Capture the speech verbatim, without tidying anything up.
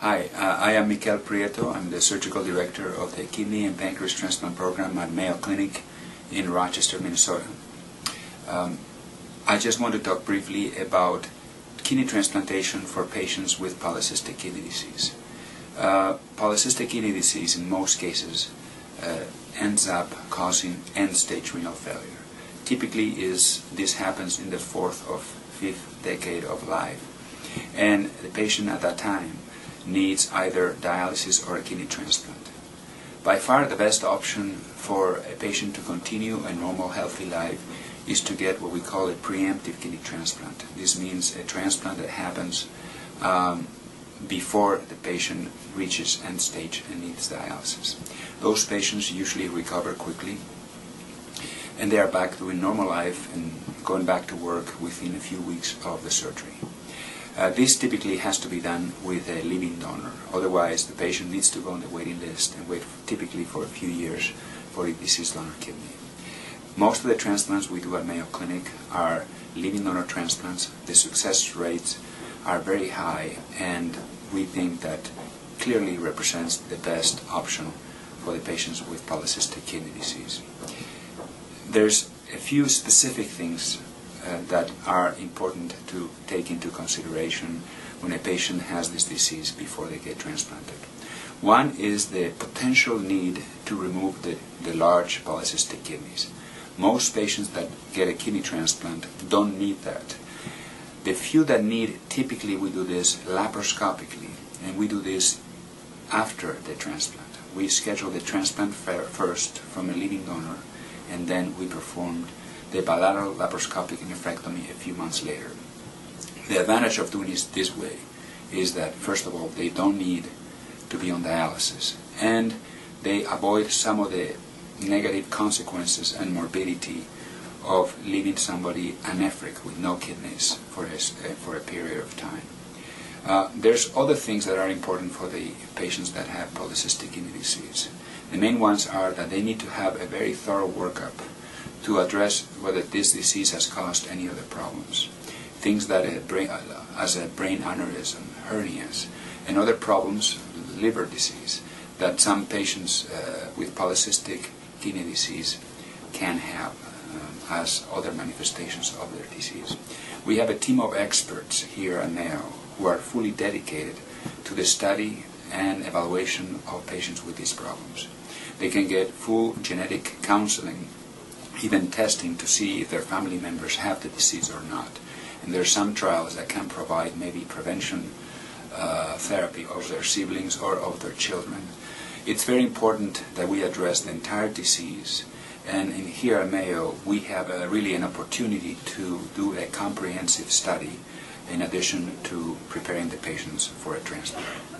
Hi, uh, I am Mikel Prieto. I'm the Surgical Director of the Kidney and Pancreas Transplant Program at Mayo Clinic in Rochester, Minnesota. Um, I just want to talk briefly about kidney transplantation for patients with polycystic kidney disease. Uh, polycystic kidney disease, in most cases, uh, ends up causing end-stage renal failure. Typically, is this happens in the fourth or fifth decade of life, and the patient at that time needs either dialysis or a kidney transplant. By far the best option for a patient to continue a normal healthy life is to get what we call a preemptive kidney transplant. This means a transplant that happens um, before the patient reaches end stage and needs dialysis. Those patients usually recover quickly and they are back doing normal life and going back to work within a few weeks of the surgery. Uh, this typically has to be done with a living donor. Otherwise, the patient needs to go on the waiting list and wait typically for a few years for a deceased donor kidney. Most of the transplants we do at Mayo Clinic are living donor transplants. The success rates are very high, and we think that clearly represents the best option for the patients with polycystic kidney disease. There's a few specific things Uh, that are important to take into consideration when a patient has this disease before they get transplanted. One is the potential need to remove the, the large polycystic kidneys. Most patients that get a kidney transplant don't need that. The few that need, typically we do this laparoscopically, and we do this after the transplant. We schedule the transplant first from a living donor, and then we perform the bilateral laparoscopic nephrectomy a few months later. The advantage of doing it this way is that, first of all, they don't need to be on dialysis, and they avoid some of the negative consequences and morbidity of leaving somebody anephric with no kidneys for a, for a period of time. Uh, there's other things that are important for the patients that have polycystic kidney disease. The main ones are that they need to have a very thorough workup to address whether this disease has caused any other problems. Things that a brain, as a brain aneurysm, hernias, and other problems, liver disease, that some patients uh, with polycystic kidney disease can have um, as other manifestations of their disease. We have a team of experts here at Mayo who are fully dedicated to the study and evaluation of patients with these problems. They can get full genetic counseling, even testing to see if their family members have the disease or not. And there are some trials that can provide maybe prevention uh, therapy of their siblings or of their children. It's very important that we address the entire disease. And in here at Mayo, we have a, really an opportunity to do a comprehensive study in addition to preparing the patients for a transplant.